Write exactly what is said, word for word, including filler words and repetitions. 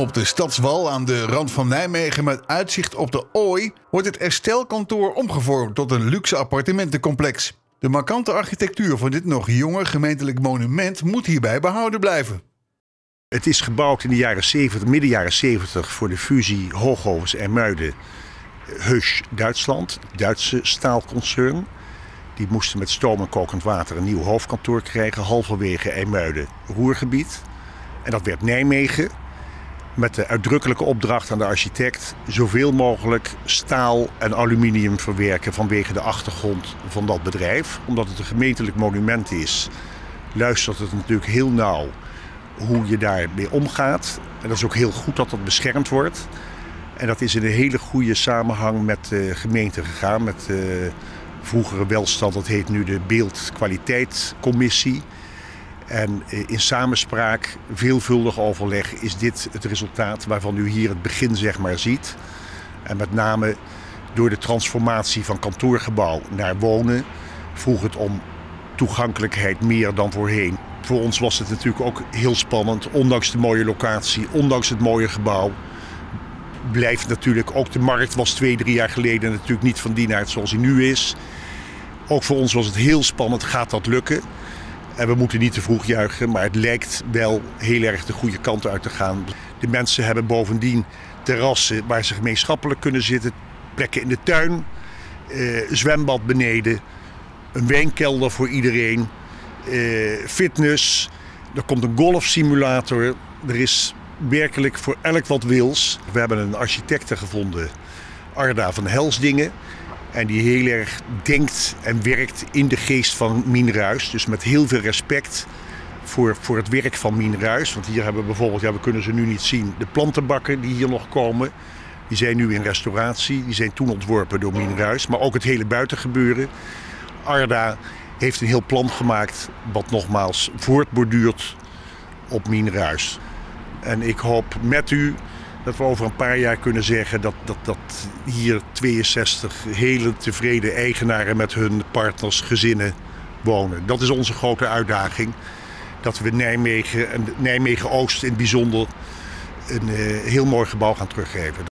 Op de Stadswal aan de rand van Nijmegen met uitzicht op de Ooi wordt het Estelkantoor omgevormd tot een luxe appartementencomplex. De markante architectuur van dit nog jonge gemeentelijk monument moet hierbij behouden blijven. Het is gebouwd in de jaren zeventig, midden jaren zeventig voor de fusie Hooghovens-IJmuiden-Hoesch Duitsland, Duitse staalconcern. Die moesten met stoom en kokend water een nieuw hoofdkantoor krijgen, halverwege IJmuiden Ruhrgebied. En dat werd Nijmegen, met de uitdrukkelijke opdracht aan de architect zoveel mogelijk staal en aluminium verwerken vanwege de achtergrond van dat bedrijf. Omdat het een gemeentelijk monument is, luistert het natuurlijk heel nauw hoe je daarmee omgaat. En dat is ook heel goed dat dat beschermd wordt. En dat is in een hele goede samenhang met de gemeente gegaan, met de vroegere welstand, dat heet nu de Beeldkwaliteitscommissie. En in samenspraak, veelvuldig overleg, is dit het resultaat waarvan u hier het begin zeg maar ziet. En met name door de transformatie van kantoorgebouw naar wonen vroeg het om toegankelijkheid meer dan voorheen. Voor ons was het natuurlijk ook heel spannend, ondanks de mooie locatie, ondanks het mooie gebouw. Blijft natuurlijk ook, de markt was twee, drie jaar geleden natuurlijk niet van die aard zoals hij nu is. Ook voor ons was het heel spannend, gaat dat lukken? En we moeten niet te vroeg juichen, maar het lijkt wel heel erg de goede kant uit te gaan. De mensen hebben bovendien terrassen waar ze gemeenschappelijk kunnen zitten, plekken in de tuin, eh, zwembad beneden, een wijnkelder voor iedereen, eh, fitness. Er komt een golfsimulator, er is werkelijk voor elk wat wils. We hebben een architecte gevonden, Arda van Helsdingen. En die heel erg denkt en werkt in de geest van Mien Ruys. Dus met heel veel respect voor, voor het werk van Mien Ruys. Want hier hebben we bijvoorbeeld, ja, we kunnen ze nu niet zien, de plantenbakken die hier nog komen. Die zijn nu in restauratie. Die zijn toen ontworpen door Mien Ruys. Maar ook het hele buitengebeuren. Arda heeft een heel plan gemaakt wat nogmaals voortborduurt op Mien Ruys. En ik hoop met u dat we over een paar jaar kunnen zeggen dat, dat, dat hier tweeënzestig hele tevreden eigenaren met hun partners, gezinnen wonen. Dat is onze grote uitdaging. Dat we Nijmegen en Nijmegen Oost in het bijzonder een uh, heel mooi gebouw gaan teruggeven.